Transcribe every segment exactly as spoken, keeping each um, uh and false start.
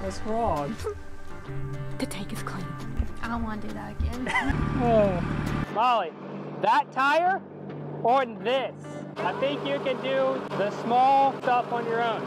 What's wrong? The tank is clean. I don't want to do that again. Oh. Molly, that tire or this? I think you can do the small stuff on your own.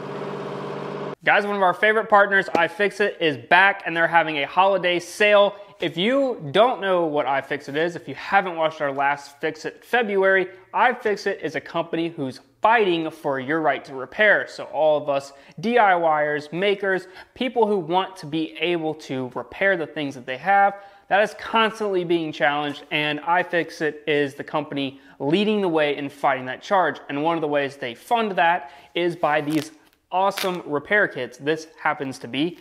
Guys, one of our favorite partners, iFixit, is back and they're having a holiday sale. If you don't know what iFixit is, if you haven't watched our last Fixit February, iFixit is a company who's fighting for your right to repair. So all of us D I Y ers, makers, people who want to be able to repair the things that they have, that is constantly being challenged, and iFixit is the company leading the way in fighting that charge. And one of the ways they fund that is by these awesome repair kits. This happens to be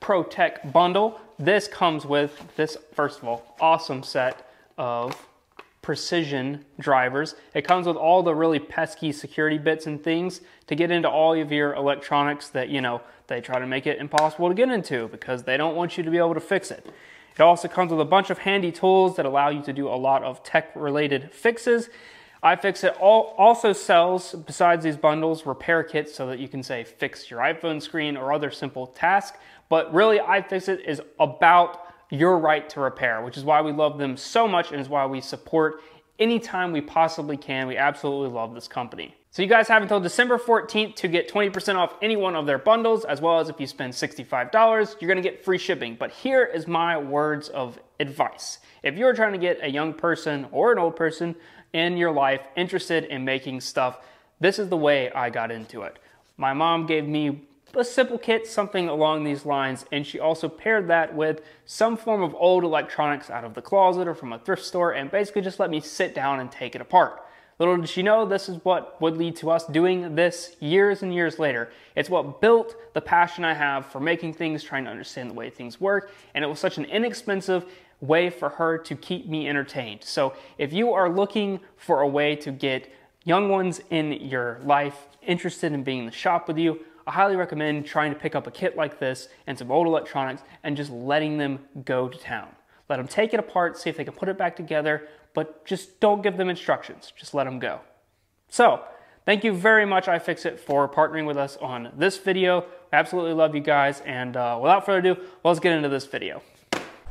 Pro-Tech Bundle. This comes with this, first of all, awesome set of precision drivers. It comes with all the really pesky security bits and things to get into all of your electronics that, you know, they try to make it impossible to get into because they don't want you to be able to fix it. It also comes with a bunch of handy tools that allow you to do a lot of tech-related fixes. iFixit also sells, besides these bundles, repair kits so that you can, say, fix your iPhone screen or other simple tasks. But really, iFixit is about your right to repair, which is why we love them so much and is why we support anytime we possibly can. We absolutely love this company. So you guys have until December fourteenth to get twenty percent off any one of their bundles, as well as if you spend sixty-five dollars, you're gonna get free shipping. But here is my words of advice. If you're trying to get a young person or an old person in your life interested in making stuff, this is the way I got into it. My mom gave me a simple kit, something along these lines, and she also paired that with some form of old electronics out of the closet or from a thrift store, and basically just let me sit down and take it apart. Little did she know, this is what would lead to us doing this years and years later. It's what built the passion I have for making things, trying to understand the way things work, and it was such an inexpensive way for her to keep me entertained. So if you are looking for a way to get young ones in your life interested in being in the shop with you, I highly recommend trying to pick up a kit like this and some old electronics and just letting them go to town. Let them take it apart, see if they can put it back together, but just don't give them instructions. Just let them go. So, thank you very much, iFixit, for partnering with us on this video. Absolutely love you guys, and uh, without further ado, let's get into this video.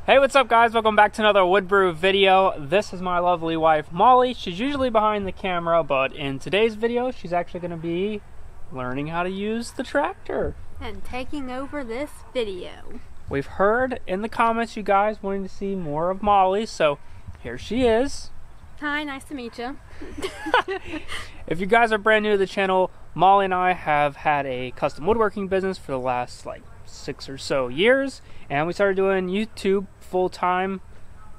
Hey, what's up, guys? Welcome back to another Wood Brew video. This is my lovely wife, Molly. She's usually behind the camera, but in today's video, she's actually gonna be learning how to use the tractor. And taking over this video. We've heard in the comments you guys wanting to see more of Molly, so here she is. Hi, nice to meet you. If you guys are brand new to the channel, Molly and I have had a custom woodworking business for the last like six or so years, and we started doing YouTube full-time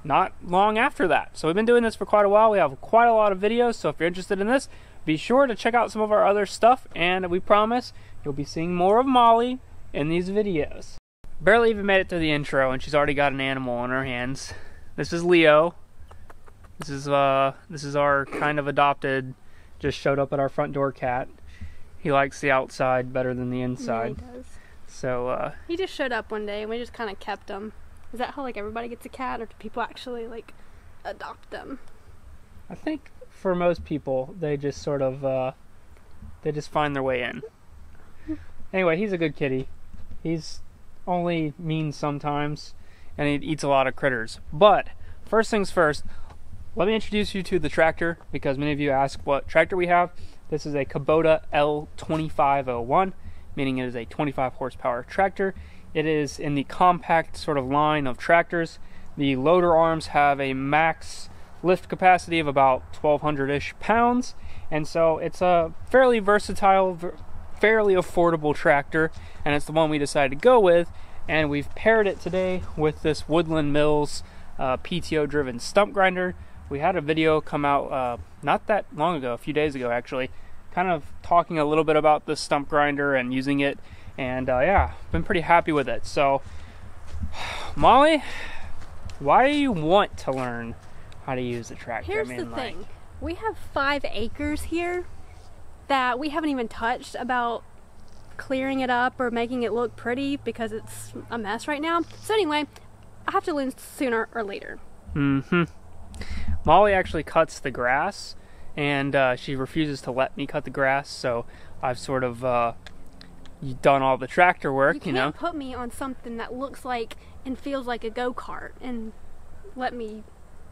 not long after that. So we've been doing this for quite a while. We have quite a lot of videos, so if you're interested in this, be sure to check out some of our other stuff, and we promise you'll be seeing more of Molly in these videos. Barely even made it through the intro and she's already got an animal on her hands. This is Leo. This is uh this is our kind of adopted, just showed up at our front door cat. He likes the outside better than the inside. Yeah, he does. So uh he just showed up one day and we just kind of kept him. Is that how like everybody gets a cat, or do people actually like adopt them? I think for most people they just sort of uh they just find their way in. Anyway, he's a good kitty. He's only mean sometimes, and it eats a lot of critters. But first things first, let me introduce you to the tractor, because many of you ask what tractor we have. This is a Kubota L twenty-five oh one, meaning it is a twenty-five horsepower tractor. It is in the compact sort of line of tractors. The loader arms have a max lift capacity of about twelve hundred-ish pounds, and so it's a fairly versatile, fairly affordable tractor, and it's the one we decided to go with. And we've paired it today with this Woodland Mills uh, P T O driven stump grinder. We had a video come out uh, not that long ago, a few days ago actually, kind of talking a little bit about this stump grinder and using it, and uh, yeah, been pretty happy with it. So Molly, why do you want to learn how to use a tractor? Here's I mean, the like... thing, we have five acres here that we haven't even touched about clearing it up or making it look pretty, because it's a mess right now. So anyway, I have to learn sooner or later. Mm-hmm. Molly actually cuts the grass, and uh, she refuses to let me cut the grass, so I've sort of uh, you've done all the tractor work, you, you know. You can't put me on something that looks like and feels like a go-kart and let me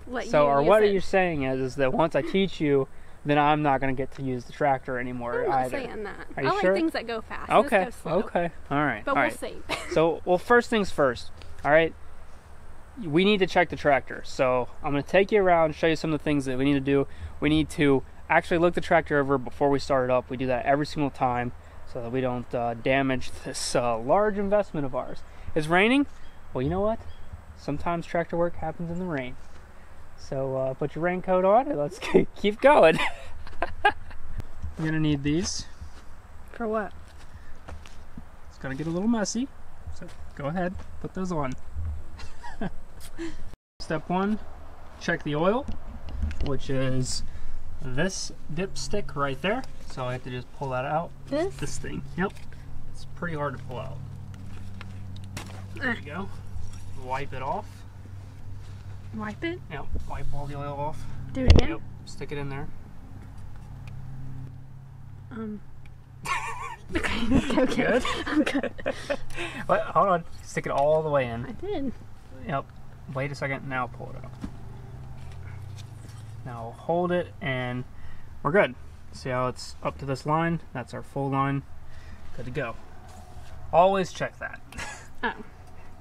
let so, you So, or use what it. Are you saying is, is that once I teach you, then I'm not going to get to use the tractor anymore I'm not either. saying that. Are you I like sure? things that go fast. Okay, go slow. okay, all right. But all we'll right. see. So, well, first things first, all right? We need to check the tractor. So, I'm going to take you around and show you some of the things that we need to do. We need to actually look the tractor over before we start it up. We do that every single time so that we don't uh, damage this uh, large investment of ours. It's raining. Well, you know what? Sometimes tractor work happens in the rain. So uh, put your raincoat on and let's keep going. You're gonna need these. For what? It's gonna get a little messy, so go ahead, put those on. Step one, check the oil, which is this dipstick right there. So I have to just pull that out. This? This thing, yep. It's pretty hard to pull out. There you go. Wipe it off. Wipe it? Yep, wipe all the oil off. Do it again? Yep, stick it in there. Um. okay, okay. Good? I'm good. Well, hold on, stick it all the way in. I did. Yep, wait a second, now pull it out. Now hold it and we're good. See how it's up to this line? That's our full line. Good to go. Always check that. Oh.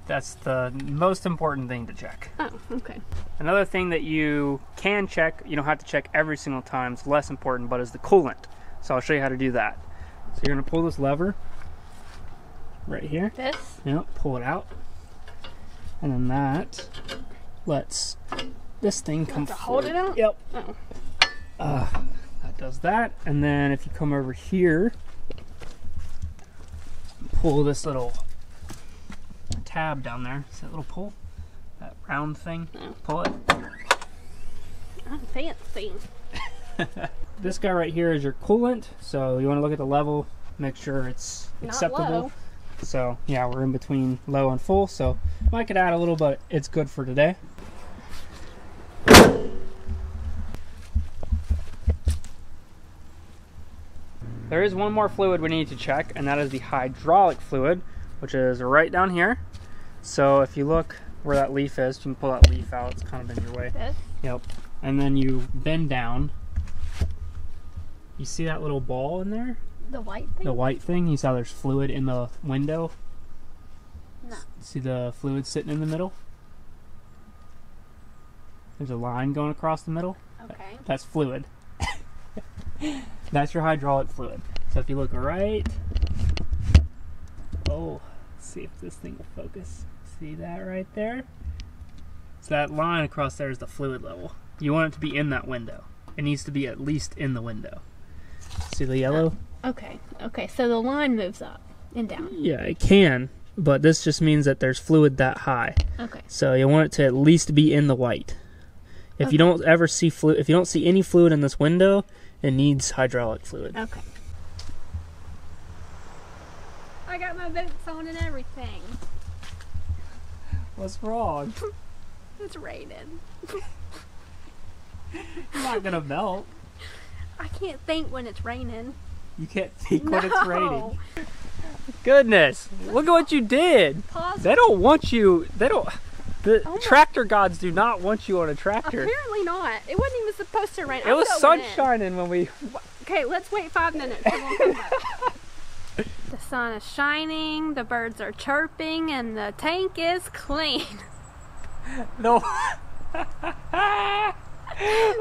That's the most important thing to check. Oh, okay. Another thing that you can check, you don't have to check every single time, it's less important, but is the coolant. So I'll show you how to do that. So you're gonna pull this lever right here. This? Yep, pull it out. And then that lets this thing come forward. Hold it out? Yep. Oh. Uh, that does that. And then if you come over here, pull this little tab down there. See that little pull? That round thing? Oh. Pull it. I'm fancy. This guy right here is your coolant. So you want to look at the level, make sure it's acceptable. Not low. So yeah, we're in between low and full. So I could add a little, but it's good for today. There is one more fluid we need to check, and that is the hydraulic fluid, which is right down here. So if you look where that leaf is, you can pull that leaf out, it's kind of in your way. This? Yep. And then you bend down. You see that little ball in there? The white thing? The white thing. You saw there's fluid in the window? No. See the fluid sitting in the middle? There's a line going across the middle. Okay. That's fluid. That's your hydraulic fluid. So if you look right, oh, let's see if this thing will focus. See that right there? So that line across there is the fluid level. You want it to be in that window. It needs to be at least in the window. See the yellow? Uh, okay, okay, so the line moves up and down. Yeah, it can, but this just means that there's fluid that high. Okay. So you want it to at least be in the white. If okay. you don't ever see fluid, if you don't see any fluid in this window, it needs hydraulic fluid. Okay. I got my boots on and everything. What's wrong? It's raining. You're not gonna melt. I can't think when it's raining. You can't think no. when it's raining. Goodness, look at what you did. Pause. They don't want you, they don't, the oh tractor gods do not want you on a tractor. Apparently not. It wasn't even supposed to rain. It I'm was sun shining when we... Okay, let's wait five minutes. The sun is shining, the birds are chirping, and the tank is clean. No. The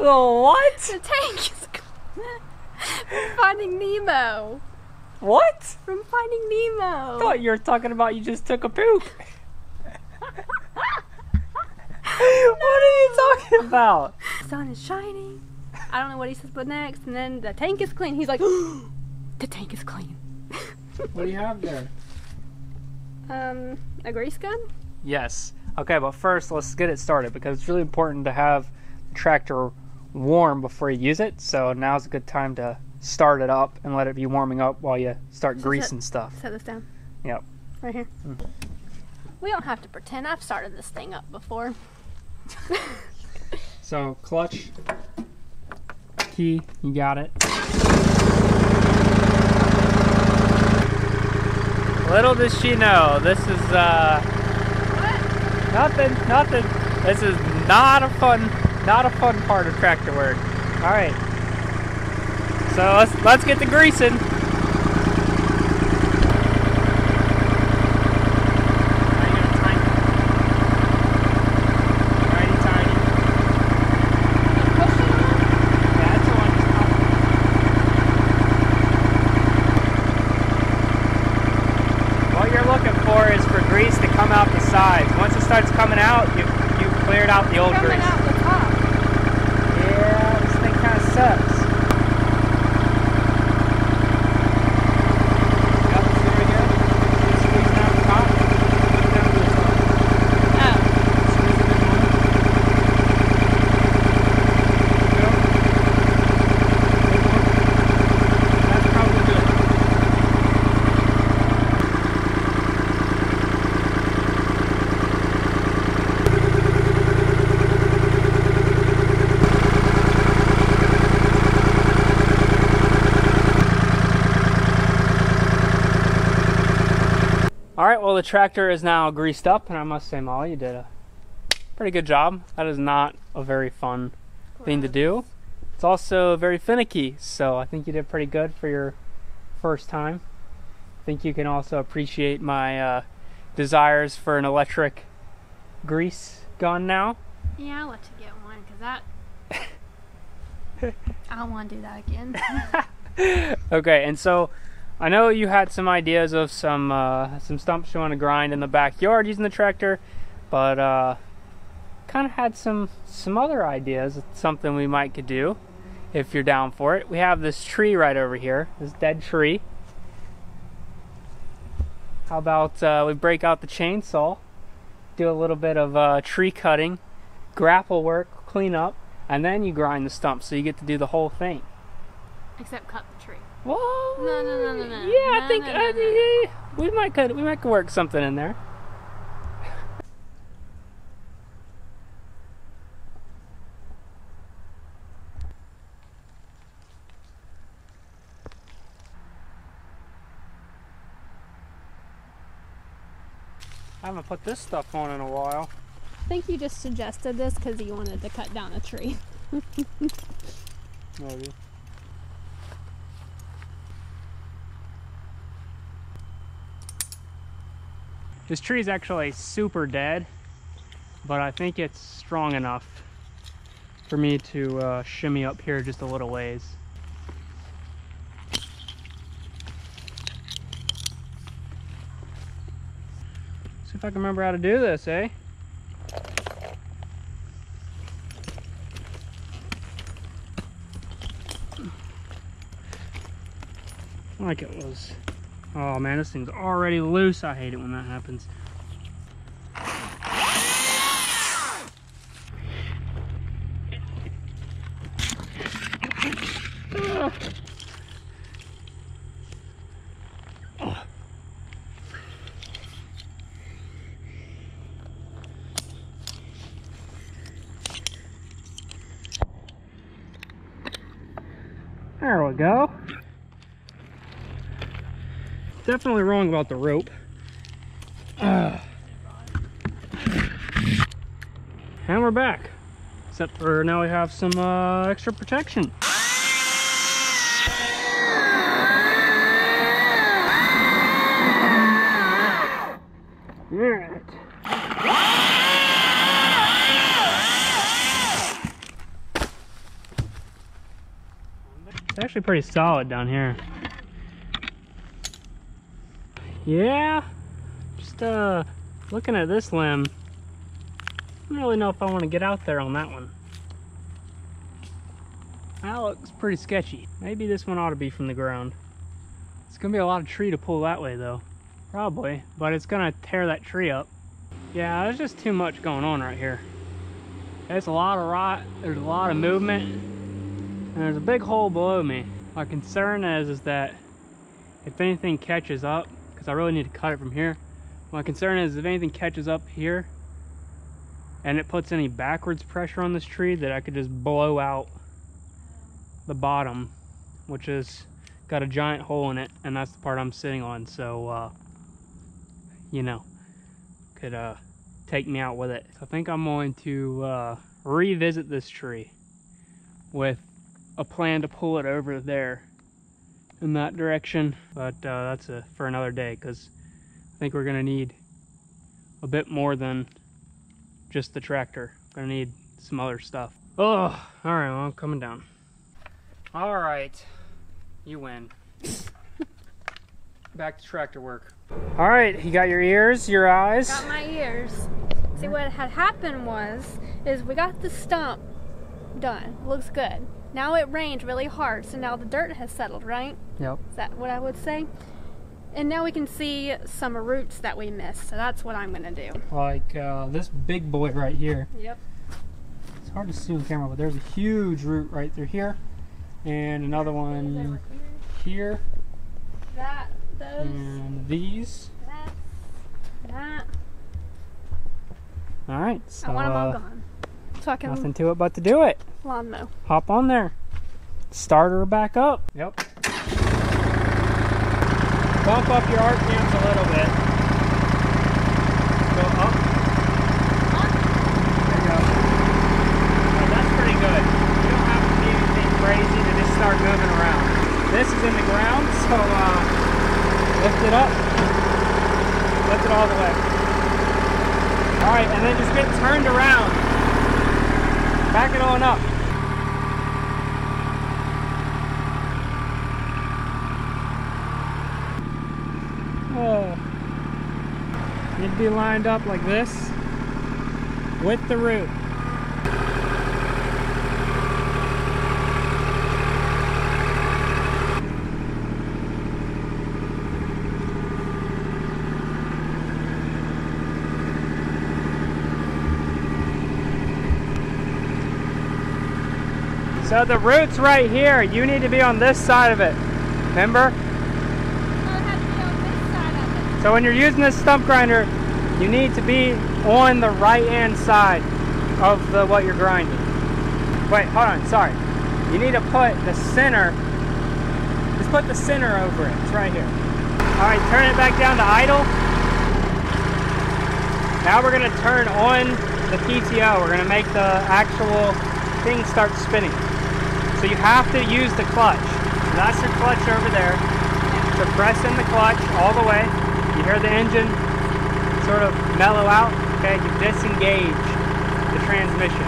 what? The tank is clean. From Finding Nemo. What? From Finding Nemo. I thought you were talking about you just took a poop. No. What are you talking about? The sun is shining. I don't know what he says, but next, and then the tank is clean. He's like, the tank is clean. What do you have there? Um, a grease gun? Yes. Okay, but first let's get it started because it's really important to have the tractor warm before you use it. So now's a good time to start it up and let it be warming up while you start so greasing set, stuff. Set this down. Yep. Right here. Mm. We don't have to pretend. I've started this thing up before. So clutch, key, you got it. Little does she know, this is uh, what? nothing, nothing. This is not a fun, not a fun part of tractor work. All right, so let's let's get to greasing. Alright, well the tractor is now greased up, and I must say, Molly, you did a pretty good job. That is not a very fun thing to do. It's also very finicky, so I think you did pretty good for your first time. I think you can also appreciate my uh, desires for an electric grease gun now. Yeah, I'll let you get one, because that... I don't want to do that again. Okay, and so... I know you had some ideas of some uh, some stumps you want to grind in the backyard using the tractor, but uh, kind of had some some other ideas of something we might could do if you're down for it. We have this tree right over here, this dead tree. How about uh, we break out the chainsaw, do a little bit of uh, tree cutting, grapple work, clean up, and then you grind the stumps, so you get to do the whole thing. Except cut the tree. Whoa. No, no, no, no, no. Yeah, no, I think no, no, I, no. we might could we might could work something in there. I haven't put this stuff on in a while. I think you just suggested this because you wanted to cut down a tree. Maybe. This tree is actually super dead, but I think it's strong enough for me to uh, shimmy up here just a little ways. See if I can remember how to do this, eh? Like it was. Oh man, this thing's already loose. I hate it when that happens. Uh. Oh. There we go. Definitely wrong about the rope. Uh. And we're back. Except for now we have some uh, extra protection. It's actually pretty solid down here. Yeah, just uh, looking at this limb, I don't really know if I want to get out there on that one. That looks pretty sketchy. Maybe this one ought to be from the ground. It's going to be a lot of tree to pull that way though. Probably, but it's going to tear that tree up. Yeah, there's just too much going on right here. There's a lot of rot, there's a lot of movement, and there's a big hole below me. My concern is, is that if anything catches up, I really need to cut it from here. My concern is if anything catches up here and it puts any backwards pressure on this tree, that I could just blow out the bottom, which has got a giant hole in it, and that's the part I'm sitting on. So uh, you know, could uh, take me out with it. So I think I'm going to uh, revisit this tree with a plan to pull it over there in that direction. But uh, that's a, for another day, because I think we're going to need a bit more than just the tractor. We're going to need some other stuff. Oh, all right, well, I'm coming down. All right, you win. Back to tractor work. All right, you got your ears, your eyes? Got my ears. See, what had happened was, is we got the stump done. Looks good. Now it rained really hard, so now the dirt has settled, right? Yep. Is that what I would say? And now we can see some roots that we missed, so that's what I'm gonna do. Like uh, this big boy right here. Yep. It's hard to see on camera, but there's a huge root right through here, and another one here. That, those. And these. That, that. All right, so I want them all gone. So I can nothing to it but to do it. Lawn mow. Hop on there. Start her back up. Yep. Bump up your arc cams a little bit. Go up. Up. There you go. Now that's pretty good. You don't have to do anything crazy to just start moving around. This is in the ground, so uh, lift it up. Lift it all the way. All right, and then just get turned around. Back it on up. Oh. Need to be lined up like this with the root. So the root's right here. You need to be on this side of it. Remember? So when you're using this stump grinder, you need to be on the right-hand side of the what you're grinding. Wait, hold on, sorry. You need to put the center, just put the center over it. It's right here. All right, turn it back down to idle. Now we're gonna turn on the P T O. We're gonna make the actual thing start spinning. So you have to use the clutch. So that's your clutch over there. So press in the clutch all the way. You hear the engine sort of mellow out, okay? You disengage the transmission.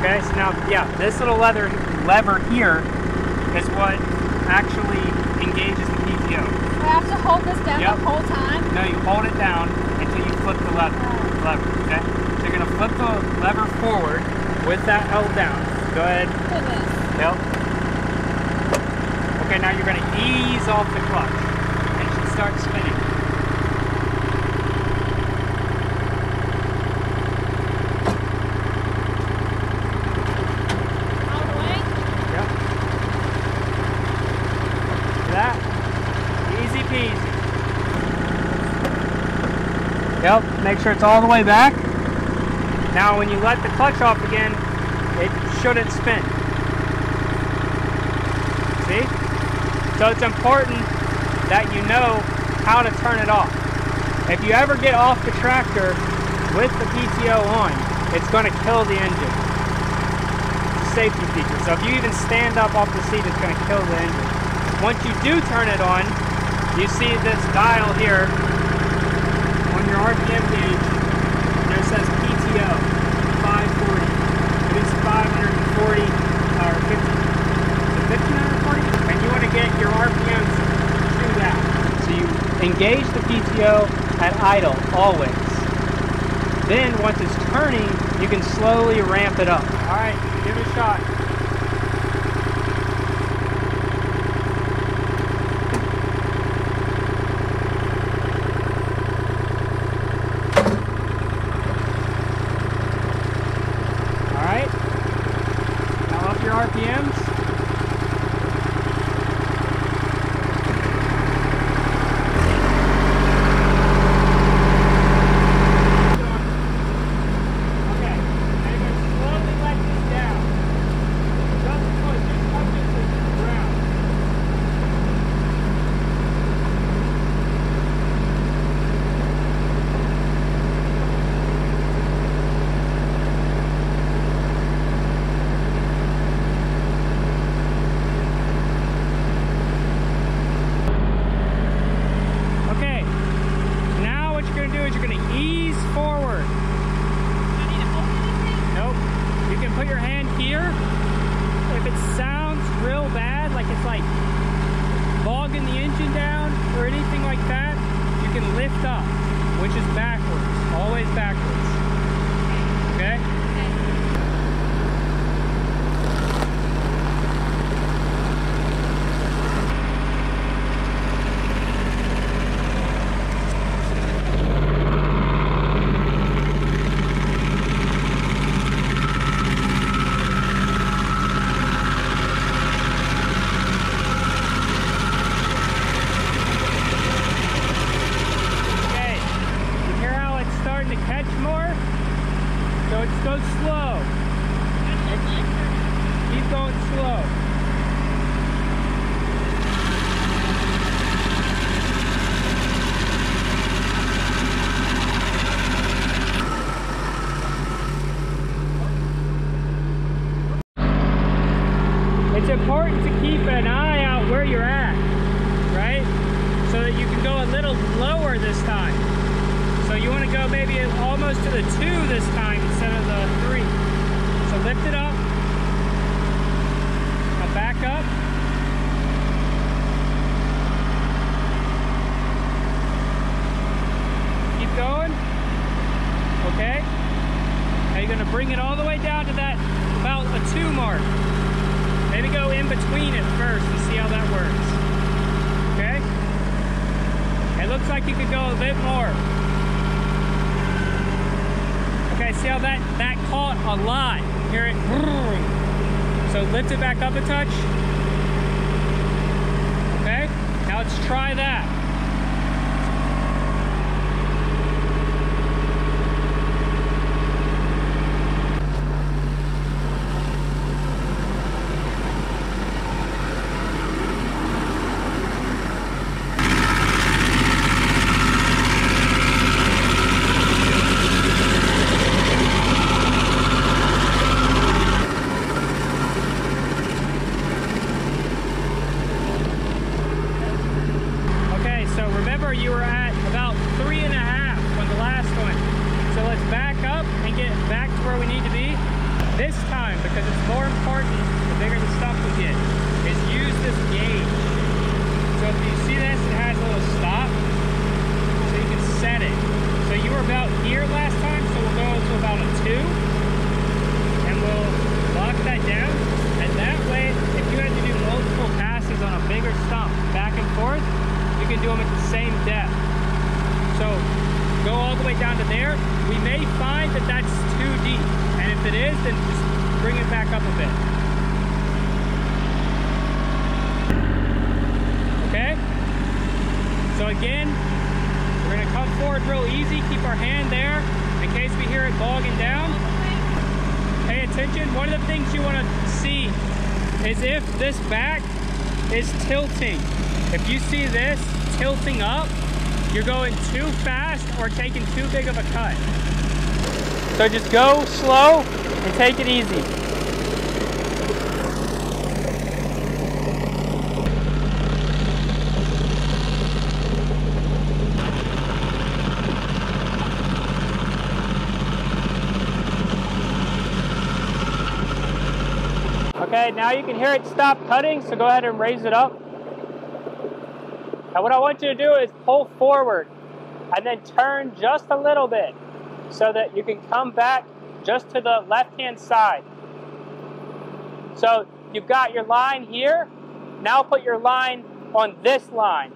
Okay, so now, yeah, this little leather lever here is what actually engages the P T O. I have to hold this down yep. the whole time? No, you hold it down until you flip the lever, lever okay? So you're gonna flip the lever forward with that held down. Go ahead. Goodness. Yep. Okay, now you're gonna ease off the clutch and it should start spinning. Yep, make sure it's all the way back. Now when you let the clutch off again, it shouldn't spin. See? So it's important that you know how to turn it off. If you ever get off the tractor with the P T O on, it's going to kill the engine. It's a safety feature. So if you even stand up off the seat, it's going to kill the engine. Once you do turn it on, you see this dial here. Your R P M gauge, there says P T O five forty. It is five forty or fifty, fifteen forty, and you want to get your R P Ms to that. So you engage the P T O at idle always. Then once it's turning, you can slowly ramp it up. All right, give it a shot. you're going to ease forward. I need to open anything? Nope. You can put your hand here. If it sounds real bad, like it's like bogging the engine down or anything like that, you can lift up, which is backwards, always backwards. Okay? Bring it all the way down to that, about a two mark. Maybe go in between it first and see how that works. Okay? It looks like you could go a bit more. Okay, see how that, that caught a lot. Hear it? So lift it back up a touch. Okay? Now let's try that. Is if this back is tilting. If you see this tilting up, you're going too fast or taking too big of a cut. So just go slow and take it easy. Okay, now you can hear it stop cutting, so go ahead and raise it up. Now what I want you to do is pull forward and then turn just a little bit so that you can come back just to the left-hand side. So you've got your line here. Now put your line on this line.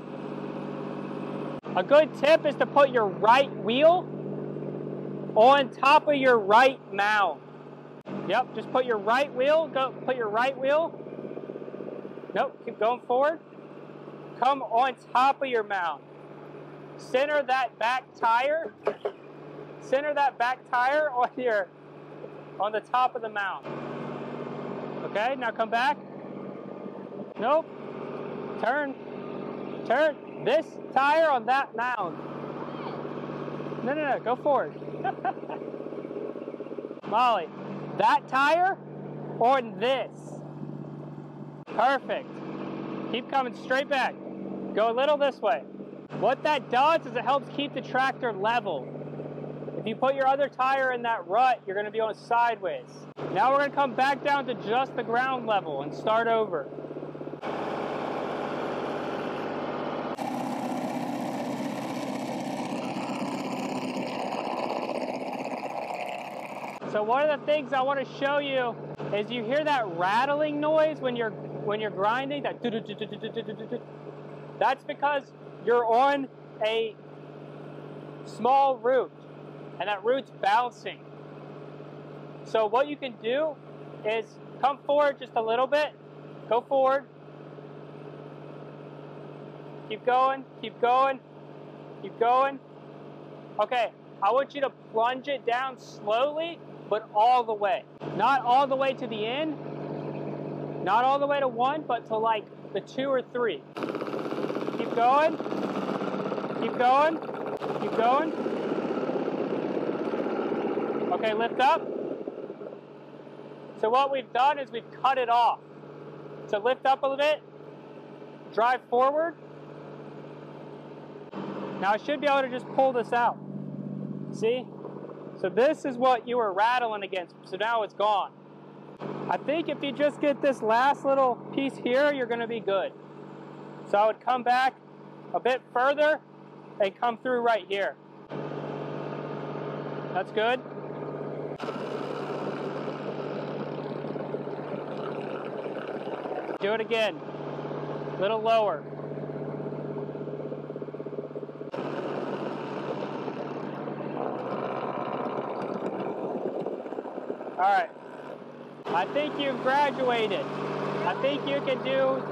A good tip is to put your right wheel on top of your right mound. Yep, just put your right wheel, go put your right wheel. Nope, keep going forward. Come on top of your mound. Center that back tire. Center that back tire on your on the top of the mound. Okay, now come back. Nope. Turn. Turn this tire on that mound. No, no, no, go forward. Molly. That tire on this. Perfect. Keep coming straight back. Go a little this way. What that does is it helps keep the tractor level. If you put your other tire in that rut, you're going to be going sideways. Now we're going to come back down to just the ground level and start over. So one of the things I want to show you is you hear that rattling noise when you're when you're grinding, that do-do-do-do-do-do-do-do. That's because you're on a small root and that root's bouncing. So what you can do is come forward just a little bit, go forward, keep going, keep going, keep going. Okay, I want you to plunge it down slowly, but all the way. Not all the way to the end, not all the way to one, but to like the two or three. Keep going, keep going, keep going. Okay, lift up. So what we've done is we've cut it off. So lift up a little bit, drive forward. Now I should be able to just pull this out. See? So this is what you were rattling against, so now it's gone. I think if you just get this last little piece here, you're gonna be good. So I would come back a bit further and come through right here. That's good. Do it again, a little lower. All right, I think you've graduated. I think you can do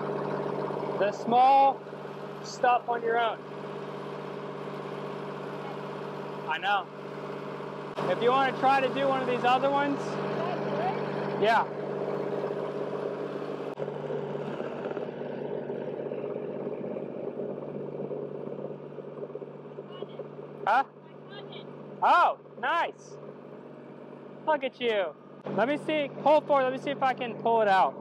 the small stuff on your own. I know. If you want to try to do one of these other ones, yeah. Huh? Oh, nice. Look at you. Let me see, pull forward, let me see if I can pull it out.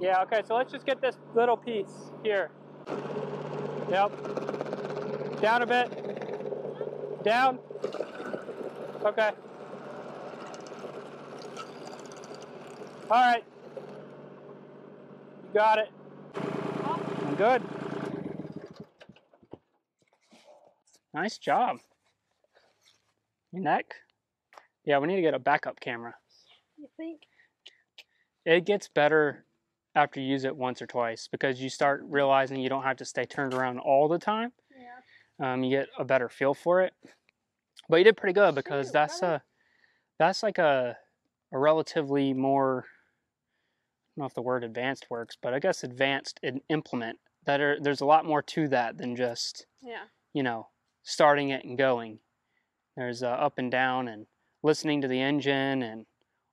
Yeah, okay, so let's just get this little piece here. Yep. Down a bit. Down. Okay. All right. You got it. Good. Nice job. Your neck? Yeah, we need to get a backup camera. You think? It gets better after you use it once or twice because you start realizing you don't have to stay turned around all the time. Yeah. Um, you get a better feel for it. But you did pretty good because Shoot, that's brother. a that's like a a relatively more, I don't know if the word advanced works, but I guess advanced in implement. That are, there's a lot more to that than just yeah. you know, starting it and going. There's uh, up and down and listening to the engine and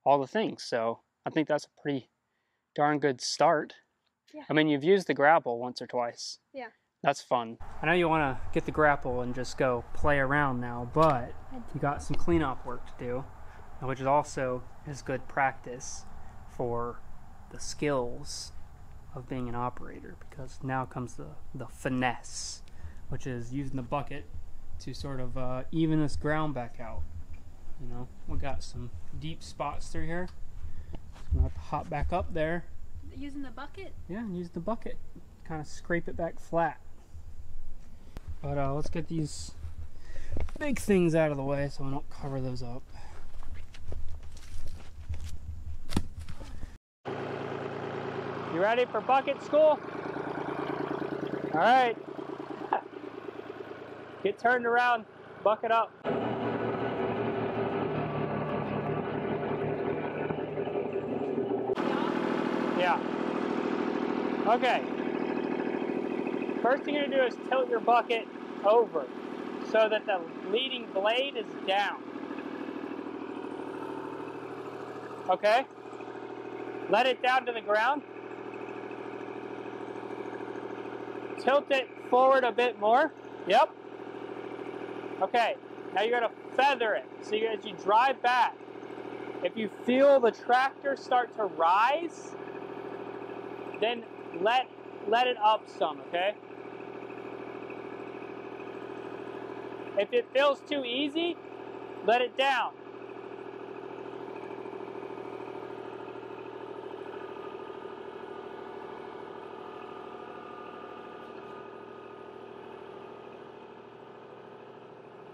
all the things. So I think that's a pretty darn good start. Yeah. I mean, you've used the grapple once or twice. Yeah. That's fun. I know you want to get the grapple and just go play around now, but you got some cleanup work to do, which is also is good practice for the skills of being an operator, because now comes the, the finesse, which is using the bucket to sort of uh, even this ground back out. You know, we got some deep spots through here. So I'm gonna have to hop back up there. Using the bucket? Yeah, use the bucket. Kind of scrape it back flat. But uh, let's get these big things out of the way so I don't cover those up. You ready for bucket school? All right. Get turned around, bucket up. Yeah. Okay. First thing you're gonna do is tilt your bucket over so that the leading blade is down. Okay. Let it down to the ground. Tilt it forward a bit more. Yep. Okay, now you're gonna feather it. So you, as you drive back, if you feel the tractor start to rise, then let let it up some, okay? If it feels too easy, let it down.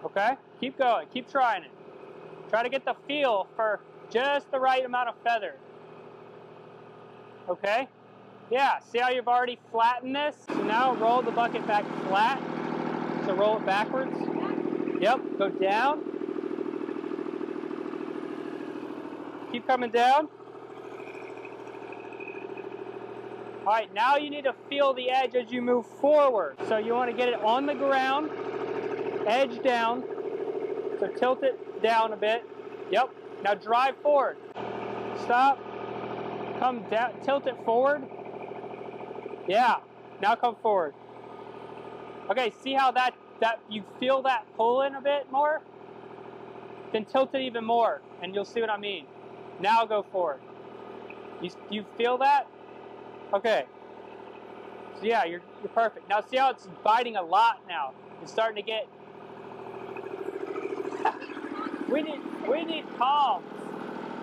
Okay, keep going, keep trying it. Try to get the feel for just the right amount of feather. Okay, yeah, see how you've already flattened this? So now roll the bucket back flat. So roll it backwards. Yep, go down. Keep coming down. All right, now you need to feel the edge as you move forward. So you want to get it on the ground, edge down. So tilt it down a bit. Yep, now drive forward. Stop, come down, tilt it forward. Yeah, now come forward. Okay, see how that, that you feel that pull in a bit more? Then tilt it even more, and you'll see what I mean. Now go forward. You, you feel that? Okay. So yeah, you're, you're perfect. Now see how it's biting a lot now. It's starting to get... we, need, we need palms.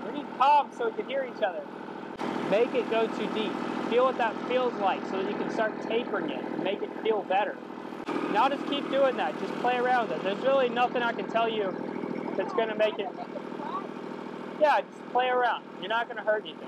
We need palms so we can hear each other. Make it go too deep. Feel what that feels like so that you can start tapering it and make it feel better. Now just keep doing that. Just play around with it. There's really nothing I can tell you that's going to make it... Yeah, just play around. You're not going to hurt anything.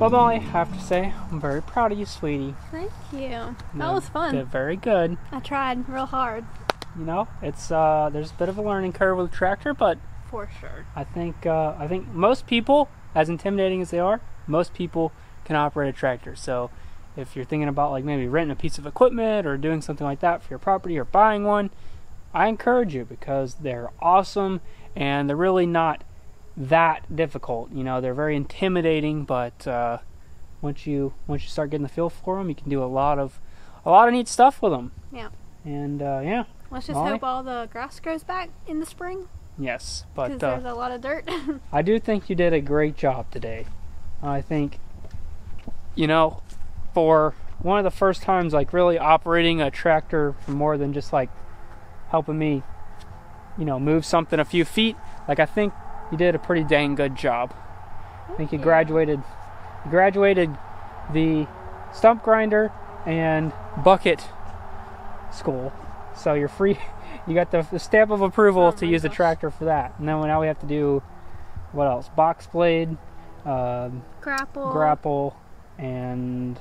Well, Molly, I have to say, I'm very proud of you, sweetie. Thank you. That you was fun. Did very good. I tried real hard. You know, it's uh, there's a bit of a learning curve with the tractor, but for sure. I think uh, I think most people, as intimidating as they are, most people can operate a tractor. So, if you're thinking about like maybe renting a piece of equipment or doing something like that for your property or buying one, I encourage you because they're awesome and they're really not that difficult. You know, they're very intimidating, but uh, once you once you start getting the feel for them, you can do a lot of a lot of neat stuff with them. Yeah. And uh, yeah. Let's just Molly. hope all the grass grows back in the spring. Yes, but because uh, there's a lot of dirt. I do think you did a great job today. I think, you know, for one of the first times, like really operating a tractor for more than just like helping me, you know, move something a few feet. Like I think. You did a pretty dang good job. I think you graduated you graduated the stump grinder and bucket school. So you're free. You got the, the stamp of approval oh to use gosh. the tractor for that. And then now we have to do, what else? Box blade, um, grapple. grapple, and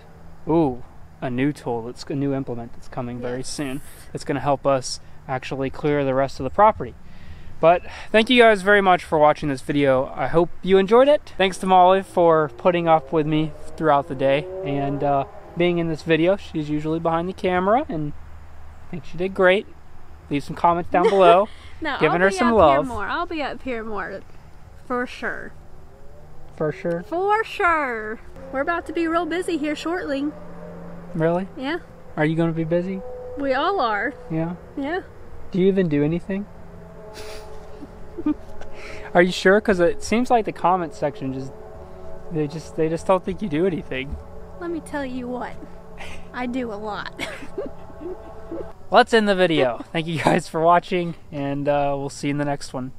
ooh, a new tool. That's a new implement that's coming yes. very soon. That's going to help us actually clear the rest of the property. But thank you guys very much for watching this video. I hope you enjoyed it. Thanks to Molly for putting up with me throughout the day and uh, being in this video. She's usually behind the camera and I think she did great. Leave some comments down below. no, giving I'll her be some up love. Here more. I'll be up here more for sure. For sure? For sure. We're about to be real busy here shortly. Really? Yeah. Are you going to be busy? We all are. Yeah? Yeah. Do you even do anything? Are you sure? Because it seems like the comment section just they just they just don't think you do anything. Let me tell you what, I do a lot. Let's end the video. Thank you guys for watching, and uh, we'll see you in the next one.